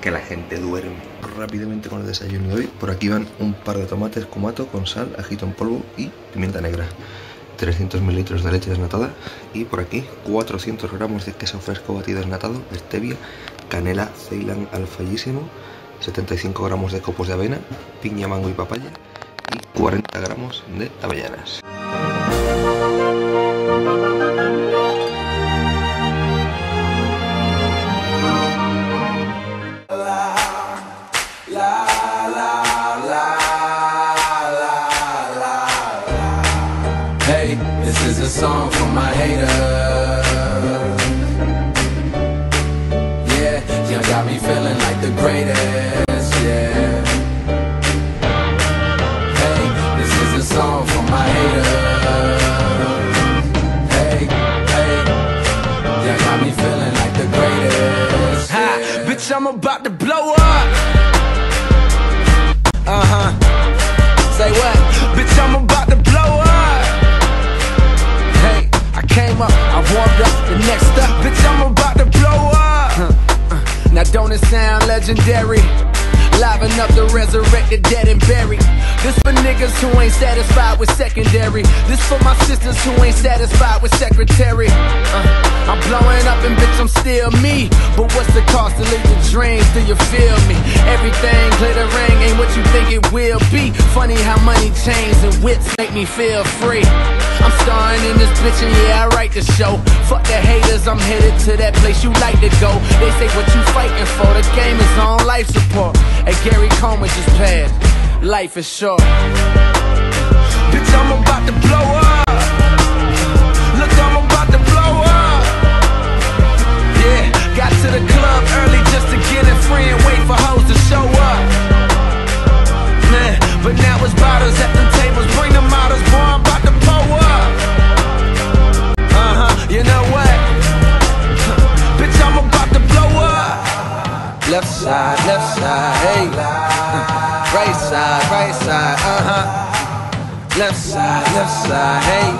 Que la gente duerme. Rápidamente con el desayuno de hoy. Por aquí van un par de tomates, kumato con sal, ajito en polvo y pimienta negra. 300 mililitros de leche desnatada y por aquí 400 gramos de queso fresco batido desnatado, stevia, canela Ceylan al fallísimo, 75 gramos de copos de avena, piña, mango y papaya y 40 gramos de avellanas. This is a song for my haters. Yeah, you got me feeling like the greatest. Yeah. Hey, this is a song for my haters. Hey, hey, you got me feeling like the greatest. Yeah. Ha, bitch, I'm about to blow up. Say what? Bitch, I'm about to blow up. Came up, I warmed up, the next up, bitch, I'm about to blow up. Now don't it sound legendary? Liven up the resurrected, dead and buried. This for niggas who ain't satisfied with secondary. This for my sisters who ain't satisfied with secretary. I'm blowing up and bitch, I'm still me. But what's the cost to live your dreams? Do you feel me? Everything glittering ain't what you think it will be. Funny how money, chains, and whips make me feel free. I'm starring in this bitch and yeah, I write the show. Fuck the haters, I'm headed to that place you like to go. They say what you fighting for, the game is on life support. And Gary Coleman just passed, life is short. Bitch, I'm about to blow up. Look, I'm about to blow up. Yeah, got to the club early just to get it free and wait for hoes to show up. Man, but now it's bottles at them tables, bring them models, boy, I'm about to blow up. You know what? Bitch, I'm about to blow up. Left side, hey. Right side, left side, hey.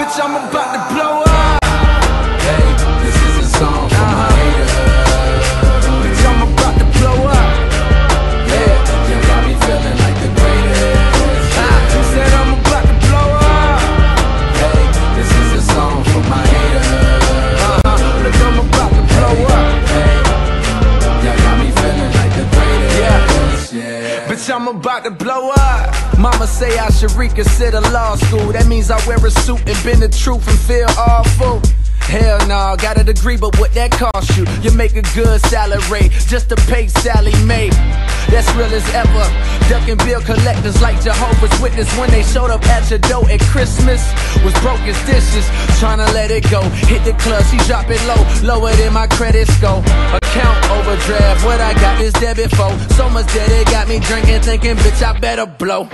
Bitch, I'm about to blow up. Hey, this is a song for my haters. Bitch, I'm about to blow up. Yeah, you got me feeling like the greatest. You said I'm about to blow up. Hey, this is a song for my haters. Look, I'm about to blow up. Hey, you got me feeling like the greatest. Yeah, bitch, I'm about to blow up. Mama say I should reconsider law school. That means I wear a suit and bend the truth and feel awful. Hell nah, got a degree, but what that cost you? You make a good salary just to pay Sally Mae. That's real as ever. Ducking bill collectors like Jehovah's Witness when they showed up at your door at Christmas. Was broke as dishes, tryna let it go. Hit the club, she drop it low, lower than my credit score. Account overdraft, what I got is debit for. So much debt it got me drinking, thinking, bitch, I better blow.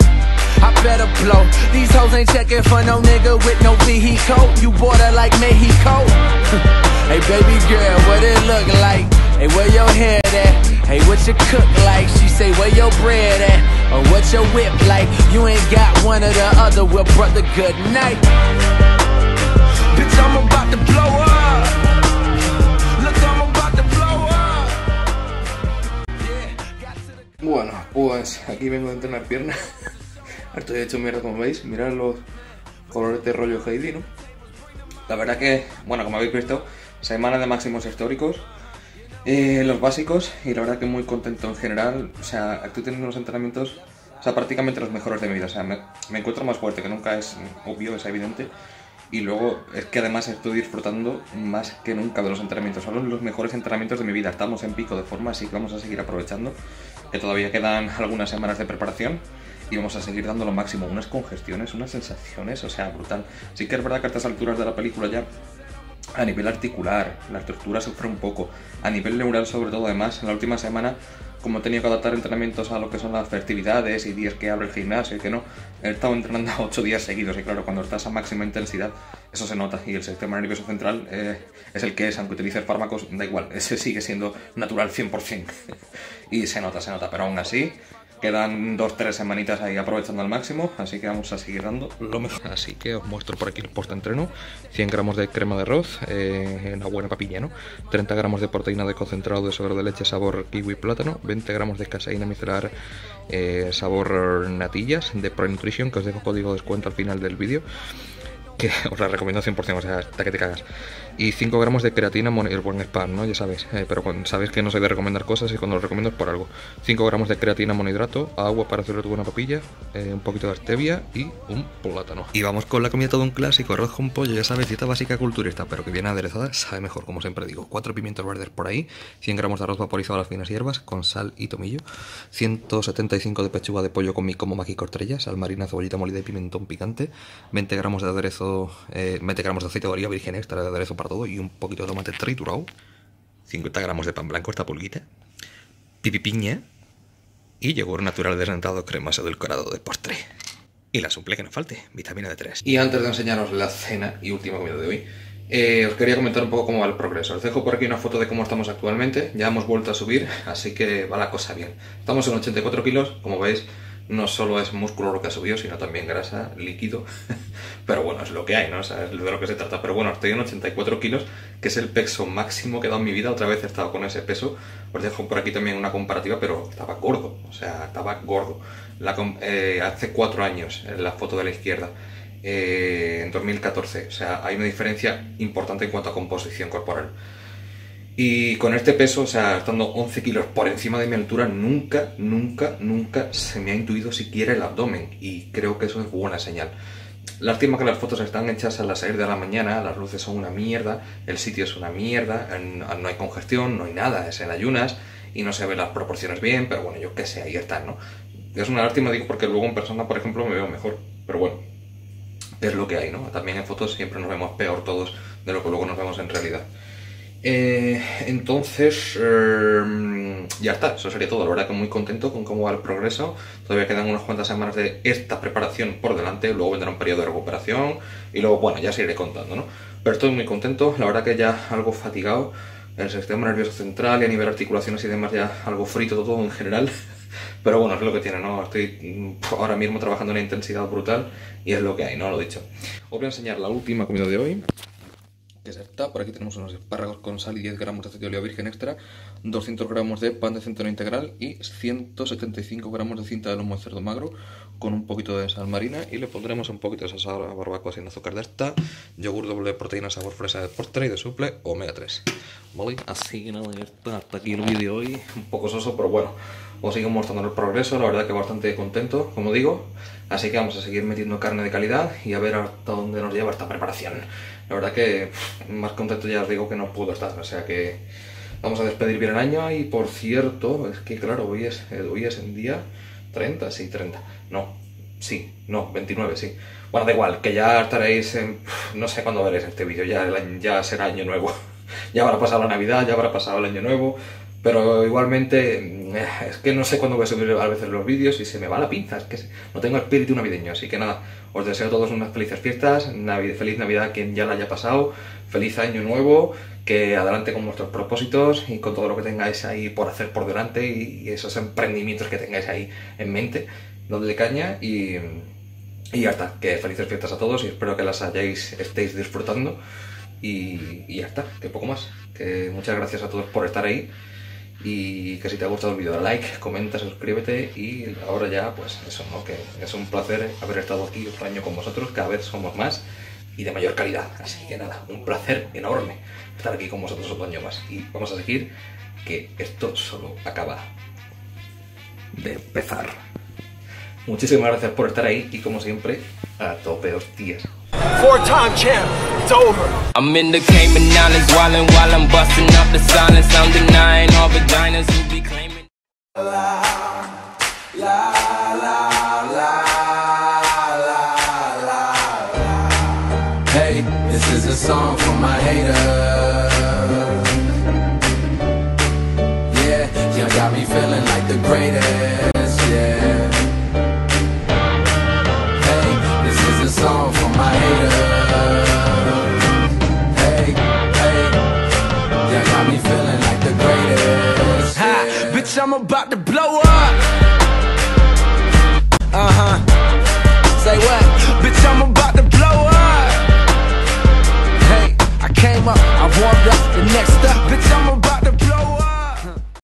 I better blow. These hoes ain't checking for no nigga with no vehicle. You bought her like Mexico. Hey baby girl, what it look like? Hey, where your head at? Hey, what you cook like? She say, where your bread at? Or what your whip like? You ain't got one or the other, well, brother, good night. Bitch, I'm about to blow up. Look, I'm about to blow up. Yeah, bueno, pues aquí vengo entre una pierna. Estoy hecho mierda, como veis, mirad los colores de rollo Heidi, ¿no? La verdad que, bueno, como habéis visto, semana de máximos históricos, los básicos, y la verdad que muy contento en general. O sea, estoy teniendo unos entrenamientos, o sea, prácticamente los mejores de mi vida. O sea, me encuentro más fuerte que nunca, es obvio, es evidente. Y luego, es que además estoy disfrutando más que nunca de los entrenamientos. Son los mejores entrenamientos de mi vida. Estamos en pico de forma, así que vamos a seguir aprovechando, que todavía quedan algunas semanas de preparación. Y vamos a seguir dando lo máximo, unas congestiones, unas sensaciones, o sea, brutal. Sí que es verdad que a estas alturas de la película ya, a nivel articular, la estructura sufre un poco. A nivel neural sobre todo, además, en la última semana, como he tenido que adaptar entrenamientos a lo que son las festividades y días que abre el gimnasio y que no, he estado entrenando 8 días seguidos y claro, cuando estás a máxima intensidad, eso se nota. Y el sistema nervioso central es el que es, aunque utilices fármacos, da igual, ese sigue siendo natural 100%. Y se nota, pero aún así... Quedan 2-3 semanitas ahí aprovechando al máximo, así que vamos a seguir dando lo mejor. Así que os muestro por aquí el post-entreno. 100 gramos de crema de arroz, una buena papilla, ¿no? 30 gramos de proteína de concentrado de suero de leche sabor kiwi plátano, 20 gramos de caseína micelar sabor natillas de Pro Nutrition, que os dejo código de descuento al final del vídeo, que os la recomiendo 100%, o sea, hasta que te cagas. Y 5 gramos de creatina el buen spam, ¿no? Ya sabéis, pero sabéis que no soy de recomendar cosas y cuando lo recomiendo es por algo. 5 gramos de creatina monohidrato, agua para hacerlo con una papilla, un poquito de stevia y un plátano. Y vamos con la comida, todo un clásico, arroz con pollo, ya sabéis, dieta básica culturista, pero que viene aderezada, sabe mejor, como siempre digo. 4 pimientos verdes por ahí, 100 gramos de arroz vaporizado a las finas hierbas, con sal y tomillo, 175 de pechuga de pollo con mi como maqui cortella, sal marina, cebollita molida y pimentón picante, 20 gramos de aderezo, 20 gramos de aceite de oliva virgen extra de aderezo para todo y un poquito de tomate triturado, 50 gramos de pan blanco, esta pulguita, pipipiña y yogur natural desnatado, cremas edulcorado de postre. Y la suple que no falte, vitamina D3. Y antes de enseñaros la cena y última comida de hoy, os quería comentar un poco cómo va el progreso. Os dejo por aquí una foto de cómo estamos actualmente, ya hemos vuelto a subir, así que va la cosa bien. Estamos en 84 kilos, como veis. No solo es músculo lo que ha subido, sino también grasa, líquido, pero bueno, es lo que hay, ¿no? O sea, es de lo que se trata. Pero bueno, estoy en 84 kilos, que es el peso máximo que he dado en mi vida. Otra vez he estado con ese peso. Os dejo por aquí también una comparativa, pero estaba gordo, o sea, estaba gordo. Hace 4 años, en la foto de la izquierda, en 2014, o sea, hay una diferencia importante en cuanto a composición corporal. Y con este peso, o sea, estando 11 kilos por encima de mi altura, nunca, nunca, nunca se me ha intuido siquiera el abdomen. Y creo que eso es buena señal. Lástima que las fotos están hechas a las 6 de la mañana, las luces son una mierda, el sitio es una mierda, no hay congestión, no hay nada, es en ayunas y no se ven las proporciones bien, pero bueno, yo qué sé, ahí están, ¿no? Es una lástima, digo, porque luego en persona, por ejemplo, me veo mejor, pero bueno, es lo que hay, ¿no? También en fotos siempre nos vemos peor todos de lo que luego nos vemos en realidad. Ya está, eso sería todo. La verdad que muy contento con cómo va el progreso. Todavía quedan unas cuantas semanas de esta preparación por delante, luego vendrá un periodo de recuperación y luego, bueno, ya os iré contando, ¿no? Pero estoy muy contento, la verdad que ya algo fatigado, el sistema nervioso central y a nivel de articulaciones y demás ya algo frito todo en general. Pero bueno, es lo que tiene, ¿no? Estoy ahora mismo trabajando en una intensidad brutal y es lo que hay, ¿no? Lo dicho. Os voy a enseñar la última comida de hoy. Que es esta. Por aquí tenemos unos espárragos con sal y 10 gramos de aceite de oliva virgen extra, 200 gramos de pan de centeno integral y 175 gramos de cinta de lomo de cerdo magro con un poquito de sal marina y le pondremos un poquito de salsa barbacoa sin azúcar de esta, yogur doble de proteína sabor fresa de postre y de suple omega 3. ¿Vale? Así que nada, ya está. Hasta aquí el vídeo hoy. Un poco soso, pero bueno, os sigo mostrando el progreso. La verdad que bastante contento, como digo. Así que vamos a seguir metiendo carne de calidad y a ver hasta dónde nos lleva esta preparación. La verdad que más contento ya os digo que no puedo estar, o sea que vamos a despedir bien el año. Y por cierto, es que claro, hoy es el día 30, sí, 30, no, sí, no, 29, sí. Bueno, da igual, que ya estaréis, no sé cuándo veréis este vídeo, ya será año nuevo, ya habrá pasado la Navidad, ya habrá pasado el año nuevo. Pero igualmente, es que no sé cuándo voy a subir a veces los vídeos y se me va la pinza, es que no tengo espíritu navideño. Así que nada, os deseo a todos unas felices fiestas, feliz Navidad a quien ya la haya pasado, feliz año nuevo, que adelante con vuestros propósitos y con todo lo que tengáis ahí por hacer por delante y esos emprendimientos que tengáis ahí en mente, dadle caña y ya está, que felices fiestas a todos y espero que estéis disfrutando y ya está, que poco más, que muchas gracias a todos por estar ahí. Y que si te ha gustado el vídeo, dale like, comenta, suscríbete y ahora ya, pues eso, ¿no? Que es un placer haber estado aquí otro año con vosotros, cada vez somos más y de mayor calidad. Así que nada, un placer enorme estar aquí con vosotros otro año más. Y vamos a seguir, que esto solo acaba de empezar. Muchísimas gracias por estar ahí y como siempre, a tope, hostias. Four-time champ, it's over. I'm in the game and knowledge wildin' while I'm busting up the silence. I'm denying all vaginas who be claiming. La, la, la, la, la, la, la. Hey, this is a song for my haters. Yeah, y'all got me feeling like the greatest, yeah. Song for my haters. Hey, hey, y'all got me feeling like the greatest. Ha, bitch, I'm about to blow up. one up, the next up. Bitch, I'm a